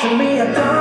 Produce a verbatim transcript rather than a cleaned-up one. should be a dog.